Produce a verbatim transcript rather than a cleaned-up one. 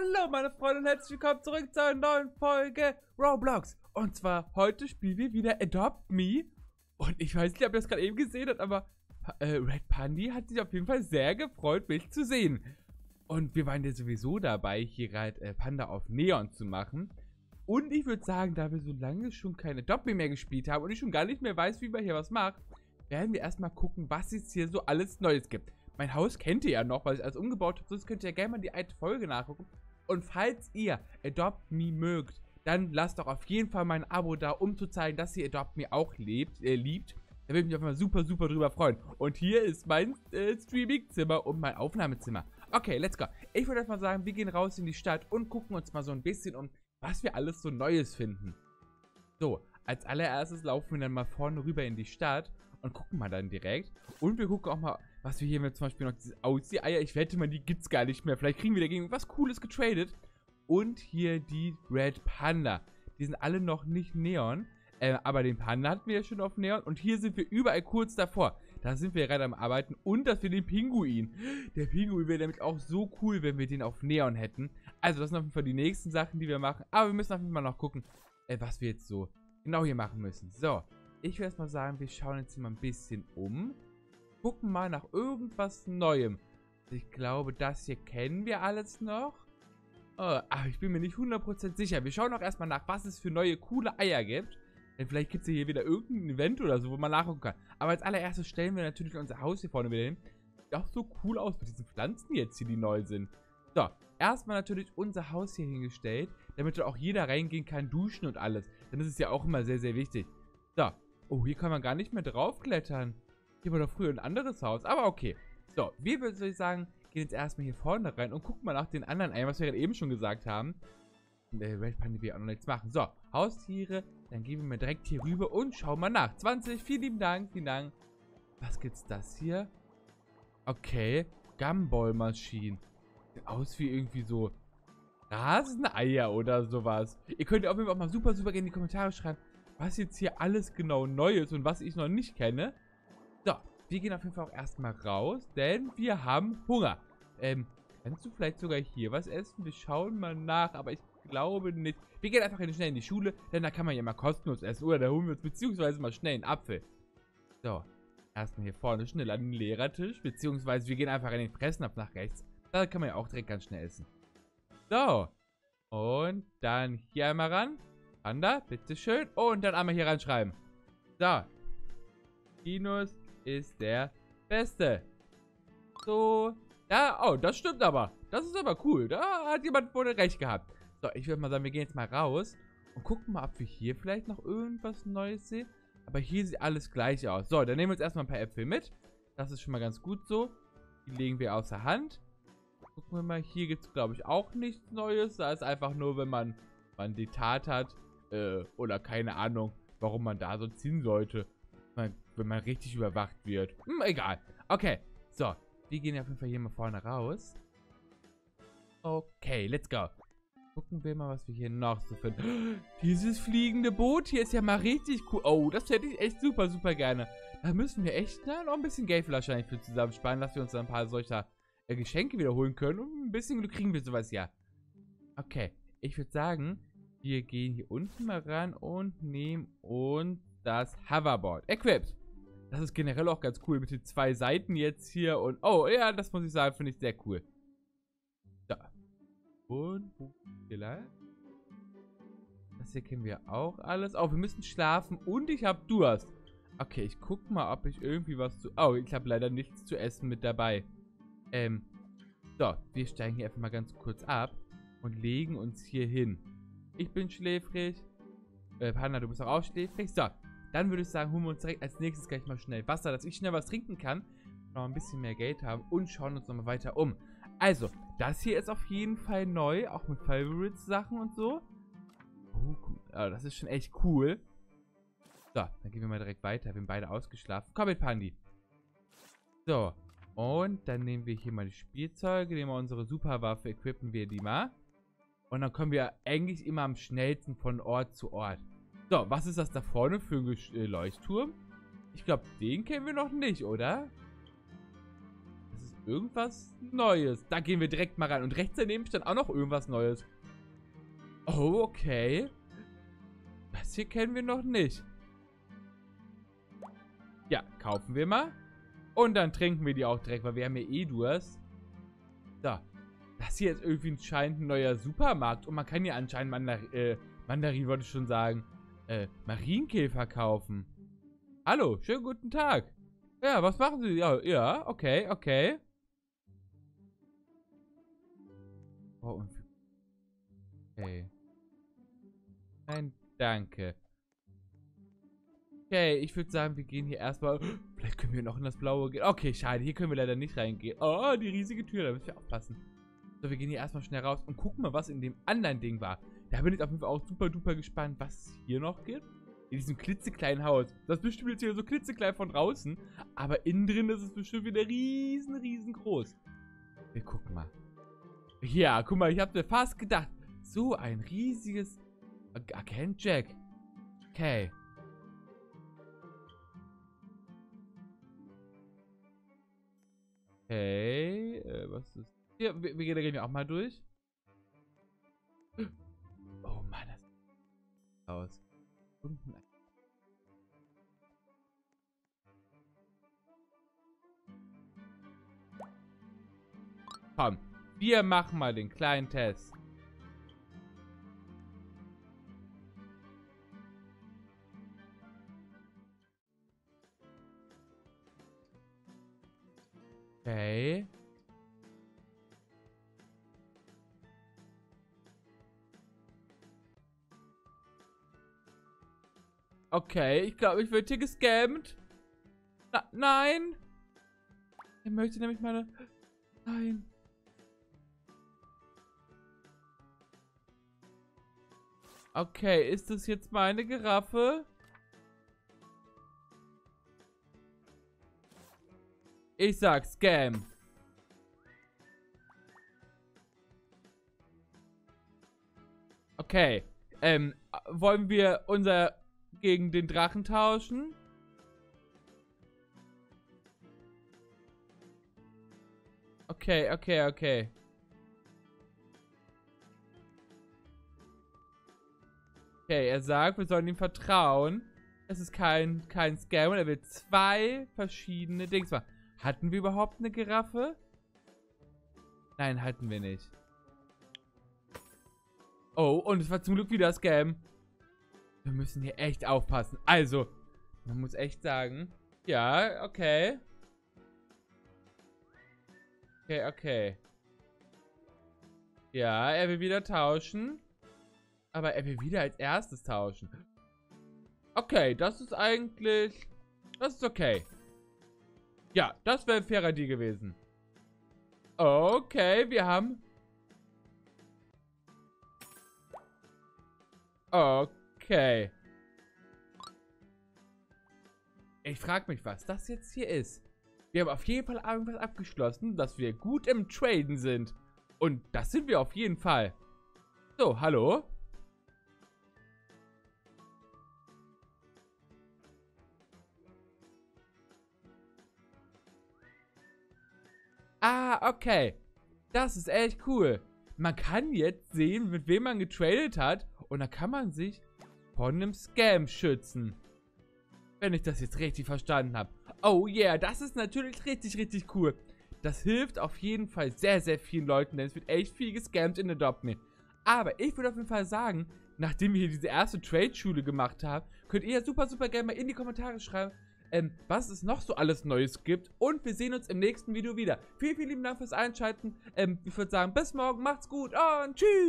Hallo meine Freunde und herzlich willkommen zurück zu einer neuen Folge Roblox. Und zwar heute spielen wir wieder Adopt Me. Und ich weiß nicht, ob ihr das gerade eben gesehen habt, aber äh, Red Panda hat sich auf jeden Fall sehr gefreut, mich zu sehen. Und wir waren ja sowieso dabei, hier Red äh, Panda auf Neon zu machen. Und ich würde sagen, da wir so lange schon keine Adopt Me mehr gespielt haben und ich schon gar nicht mehr weiß, wie man hier was macht, werden wir erstmal gucken, was es hier so alles Neues gibt. Mein Haus kennt ihr ja noch, weil ich alles umgebaut habe, sonst könnt ihr ja gerne mal die alte Folge nachgucken. Und falls ihr Adopt Me mögt, dann lasst doch auf jeden Fall mein Abo da, um zu zeigen, dass ihr Adopt Me auch lebt, äh, liebt. Da würde ich mich auf jeden Fall super, super drüber freuen. Und hier ist mein äh, Streaming-Zimmer und mein Aufnahmezimmer. Okay, let's go. Ich würde erstmal sagen, wir gehen raus in die Stadt und gucken uns mal so ein bisschen um, was wir alles so Neues finden. So, als allererstes laufen wir dann mal vorne rüber in die Stadt und gucken mal dann direkt. Und wir gucken auch mal, was wir hier mit zum Beispiel noch dieses Aussie-Eier. Ich wette mal, die gibt es gar nicht mehr. Vielleicht kriegen wir dagegen was Cooles getradet. Und hier die Red Panda. Die sind alle noch nicht Neon. Äh, aber den Panda hatten wir ja schon auf Neon. Und hier sind wir überall kurz davor. Da sind wir gerade am Arbeiten. Und dass wir den Pinguin. Der Pinguin wäre nämlich auch so cool, wenn wir den auf Neon hätten. Also das sind auf jeden Fall die nächsten Sachen, die wir machen. Aber wir müssen auf jeden Fall noch gucken, äh, was wir jetzt so genau hier machen müssen. So, ich würde erstmal sagen, wir schauen jetzt hier mal ein bisschen um. Gucken mal nach irgendwas Neuem. Ich glaube, das hier kennen wir alles noch. Oh, aber ich bin mir nicht hundert Prozent sicher. Wir schauen doch erstmal nach, was es für neue, coole Eier gibt. Denn vielleicht gibt es hier wieder irgendein Event oder so, wo man nachgucken kann. Aber als allererstes stellen wir natürlich unser Haus hier vorne wieder hin. Sieht auch so cool aus mit diesen Pflanzen jetzt hier, die neu sind. So, erstmal natürlich unser Haus hier hingestellt, damit auch jeder reingehen kann, duschen und alles. Denn das ist ja auch immer sehr, sehr wichtig. So, oh, hier kann man gar nicht mehr draufklettern. Hier war doch früher ein anderes Haus, aber okay. So, wir würden ich sagen, gehen jetzt erstmal hier vorne rein und gucken mal nach den anderen ein, was wir gerade eben schon gesagt haben. Äh, Red Panda will auch noch nichts machen. So, Haustiere, dann gehen wir mal direkt hier rüber und schauen mal nach. zwanzig, vielen lieben Dank, vielen Dank. Was gibt's das hier? Okay, Gumball-Maschinen. Sieht aus wie irgendwie so Raseneier oder sowas. Ihr könnt auf jeden Fall auch mal super, super gerne in die Kommentare schreiben, was jetzt hier alles genau neu ist und was ich noch nicht kenne. So, wir gehen auf jeden Fall auch erstmal raus, denn wir haben Hunger. Ähm, kannst du vielleicht sogar hier was essen? Wir schauen mal nach, aber ich glaube nicht. Wir gehen einfach schnell in die Schule, denn da kann man ja mal kostenlos essen. Oder da holen wir uns beziehungsweise mal schnell einen Apfel. So, erstmal hier vorne schnell an den Lehrertisch, beziehungsweise wir gehen einfach in den Fressnapf nach rechts. Da kann man ja auch direkt ganz schnell essen. So, und dann hier einmal ran. Panda, bitteschön. Und dann einmal hier reinschreiben. So, Dinos ist der Beste. So. Ja, oh, das stimmt aber. Das ist aber cool. Da hat jemand wohl recht gehabt. So, ich würde mal sagen, wir gehen jetzt mal raus und gucken mal, ob wir hier vielleicht noch irgendwas Neues sehen. Aber hier sieht alles gleich aus. So, dann nehmen wir uns erstmal ein paar Äpfel mit. Das ist schon mal ganz gut so. Die legen wir außer Hand. Gucken wir mal, hier gibt es, glaube ich, auch nichts Neues. Da ist einfach nur, wenn man ein Diktat hat äh, oder keine Ahnung, warum man da so ziehen sollte. Wenn man richtig überwacht wird. Hm, egal. Okay. So. Wir gehen auf jeden Fall hier mal vorne raus. Okay, let's go. Gucken wir mal, was wir hier noch so finden. Dieses fliegende Boot hier ist ja mal richtig cool. Oh, das hätte ich echt super, super gerne. Da müssen wir echt na, noch ein bisschen Geld wahrscheinlich für zusammensparen, dass wir uns dann ein paar solcher äh, Geschenke wiederholen können. Und ein bisschen Glück kriegen wir sowas ja. Okay. Ich würde sagen, wir gehen hier unten mal ran und nehmen uns das Hoverboard. Equipped. Das ist generell auch ganz cool mit den zwei Seiten jetzt hier. Und oh, ja, das muss ich sagen, finde ich sehr cool. So. Und vielleicht. Das hier kennen wir auch alles. Oh, wir müssen schlafen und ich habe Durst. Okay, ich guck mal, ob ich irgendwie was zu... Oh, ich habe leider nichts zu essen mit dabei. Ähm. So, wir steigen hier einfach mal ganz kurz ab und legen uns hier hin. Ich bin schläfrig. Äh, Panda, du bist auch, auch schläfrig. So, dann würde ich sagen, holen wir uns direkt als nächstes gleich mal schnell Wasser, dass ich schnell was trinken kann. Noch ein bisschen mehr Geld haben und schauen uns nochmal weiter um. Also, das hier ist auf jeden Fall neu. Auch mit Favorites-Sachen und so. Oh, also das ist schon echt cool. So, dann gehen wir mal direkt weiter. Wir haben beide ausgeschlafen. Komm mit, Pandi. So, und dann nehmen wir hier mal die Spielzeuge. Nehmen wir unsere Superwaffe, equippen wir die mal. Und dann kommen wir eigentlich immer am schnellsten von Ort zu Ort. So, was ist das da vorne für ein Leuchtturm? Ich glaube, den kennen wir noch nicht, oder? Das ist irgendwas Neues. Da gehen wir direkt mal rein. Und rechts daneben stand auch noch irgendwas Neues. Oh, okay. Das hier kennen wir noch nicht. Ja, kaufen wir mal. Und dann trinken wir die auch direkt, weil wir haben ja eh Durst. So. Das hier ist irgendwie anscheinend ein neuer Supermarkt. Und man kann hier anscheinend Mandar- äh, Mandarin, wollte ich schon sagen, äh, Marienkäfer kaufen. Hallo, schönen guten Tag. Ja, was machen Sie? Ja, ja, okay, okay. Oh, und okay. Nein, danke. Okay, ich würde sagen, wir gehen hier erstmal... Vielleicht können wir noch in das Blaue gehen. Okay, schade, hier können wir leider nicht reingehen. Oh, die riesige Tür, da müssen wir aufpassen. So, wir gehen hier erstmal schnell raus und gucken mal, was in dem anderen Ding war. Da bin ich auf jeden Fall auch super duper gespannt, was es hier noch gibt. In diesem klitzekleinen Haus. Das ist bestimmt jetzt hier so klitzeklein von draußen. Aber innen drin ist es bestimmt wieder riesen, riesengroß. Wir gucken mal. Ja, guck mal, ich habe mir fast gedacht. So ein riesiges... Agent Jack. Okay. Okay. Äh, was ist... Hier, wir, wir gehen ja auch mal durch. Oh Mann, das sieht aus. Komm, wir machen mal den kleinen Test. Okay. Okay, ich glaube, ich werde hier gescammt. Na, nein. Ich möchte nämlich meine... Nein. Okay, ist das jetzt meine Giraffe? Ich sag Scam. Okay. Ähm, wollen wir unser gegen den Drachen tauschen? Okay, okay, okay. Okay, er sagt, wir sollen ihm vertrauen. Es ist kein, kein Scam. Er will zwei verschiedene Dings machen. Hatten wir überhaupt eine Giraffe? Nein, hatten wir nicht. Oh, und es war zum Glück wieder Scam. Wir müssen hier echt aufpassen. Also, man muss echt sagen. Ja, okay. Okay, okay. Ja, er will wieder tauschen. Aber er will wieder als erstes tauschen. Okay, das ist eigentlich... Das ist okay. Ja, das wäre ein fairer Deal gewesen. Okay, wir haben... Okay. Ich frage mich, was das jetzt hier ist. Wir haben auf jeden Fall irgendwas abgeschlossen, dass wir gut im Traden sind. Und das sind wir auf jeden Fall. So, hallo? Ah, okay. Das ist echt cool. Man kann jetzt sehen, mit wem man getradet hat. Und da kann man sich von einem Scam schützen. Wenn ich das jetzt richtig verstanden habe. Oh yeah, das ist natürlich richtig, richtig cool. Das hilft auf jeden Fall sehr, sehr vielen Leuten. Denn es wird echt viel gescammt in Adopt Me. Aber ich würde auf jeden Fall sagen, nachdem wir hier diese erste Trade-Schule gemacht haben, könnt ihr ja super, super gerne mal in die Kommentare schreiben, Ähm, was es noch so alles Neues gibt. Und wir sehen uns im nächsten Video wieder. Vielen, vielen lieben Dank fürs Einschalten. Ähm, ich würde sagen, bis morgen, macht's gut und tschüss.